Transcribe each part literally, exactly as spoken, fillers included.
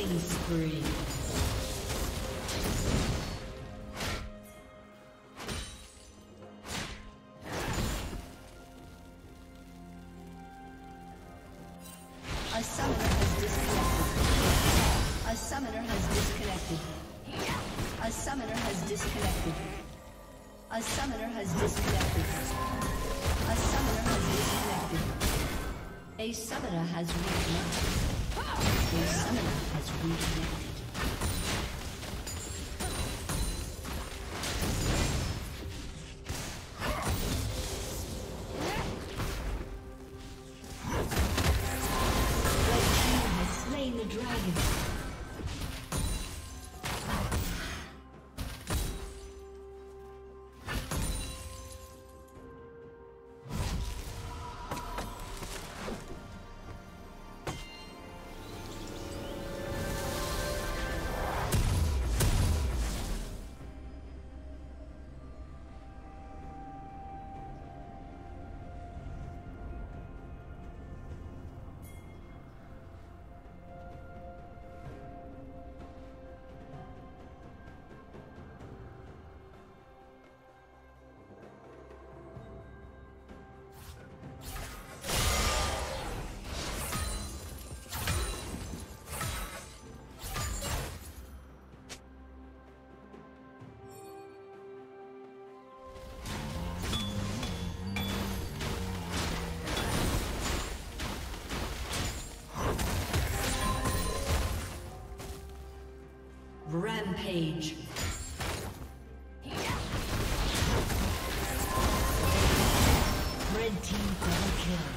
Spree. A summoner has disconnected. A summoner has disconnected. A summoner has disconnected. A summoner has disconnected. A summoner has disconnected. A summoner has reconnected. The summoner has reconnected. Page. Red team double kill.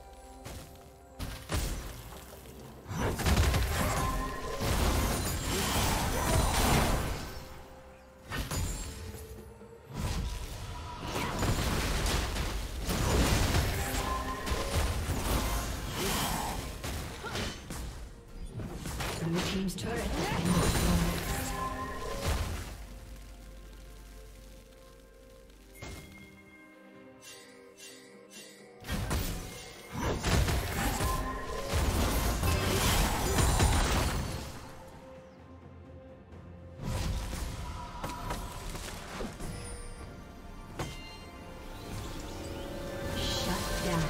Team's turret has been shut down.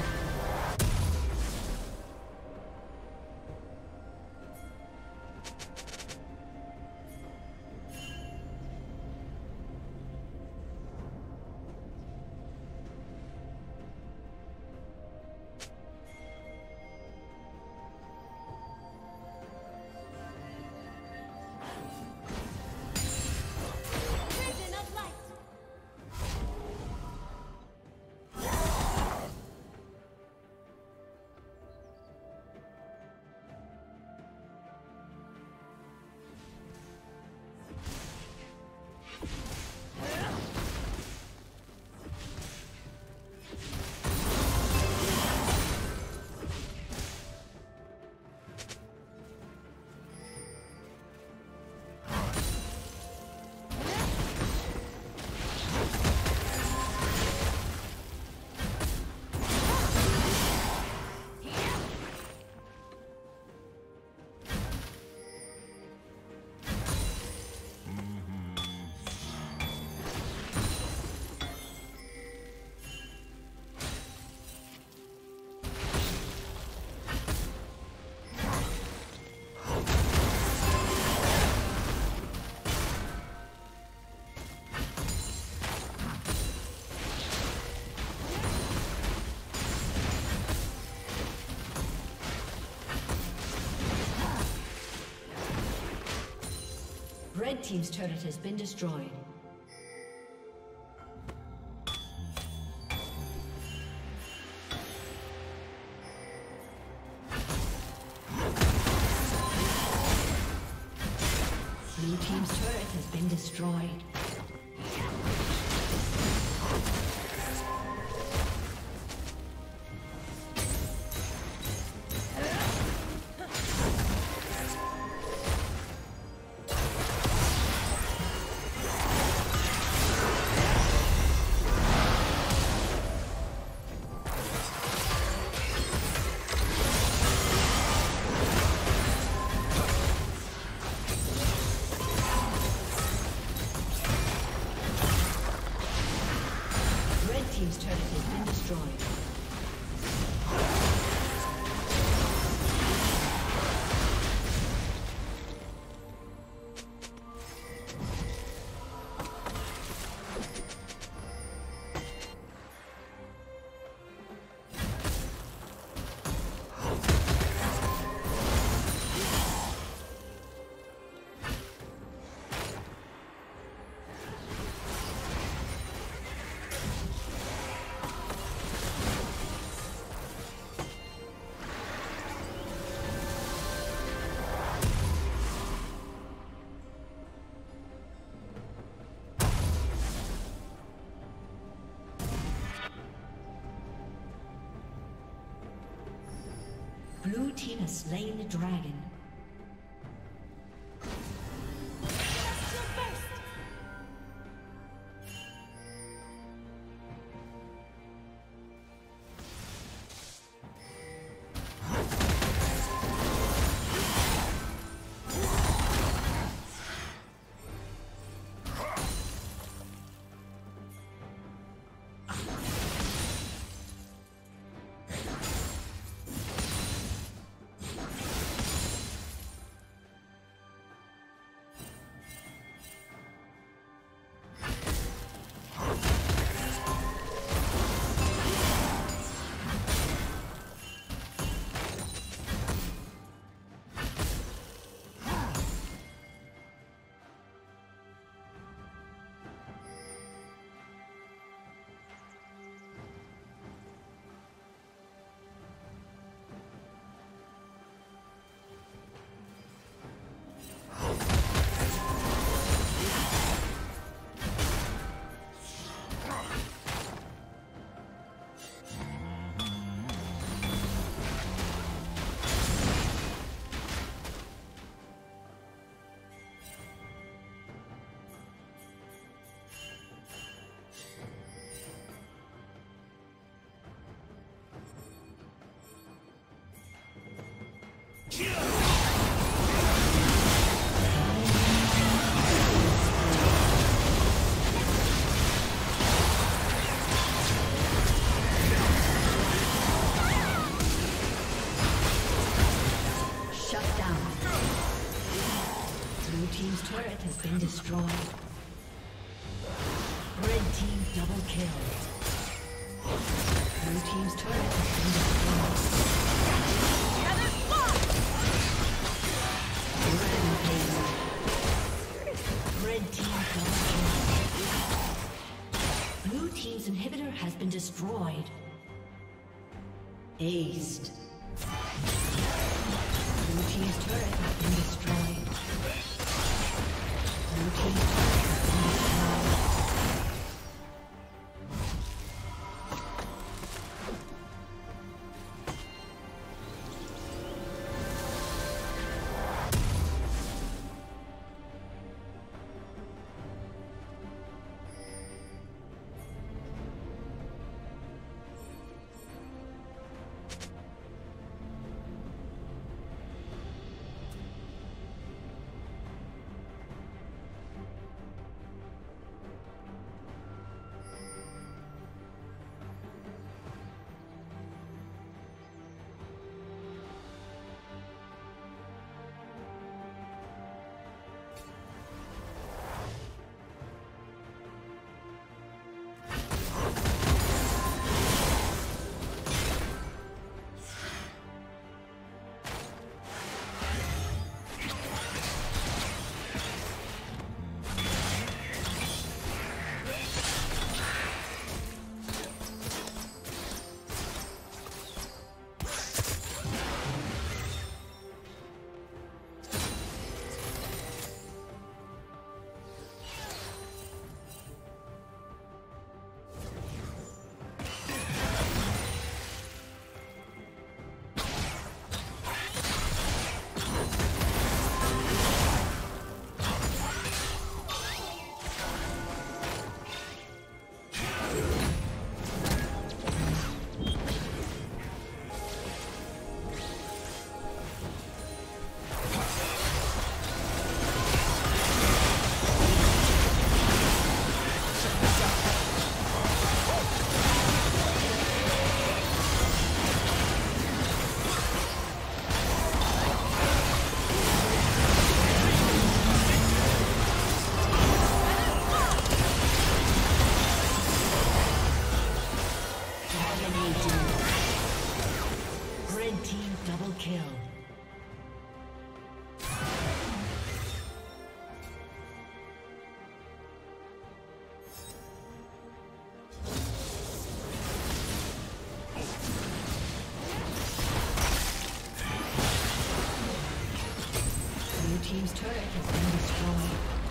Red team's turret has been destroyed. Blue team's turret has been destroyed. has slain the dragon. Yeah! Destroyed. Aced. Blue team's turret has been destroyed. Blue team's turret has been Team's turret has been destroyed.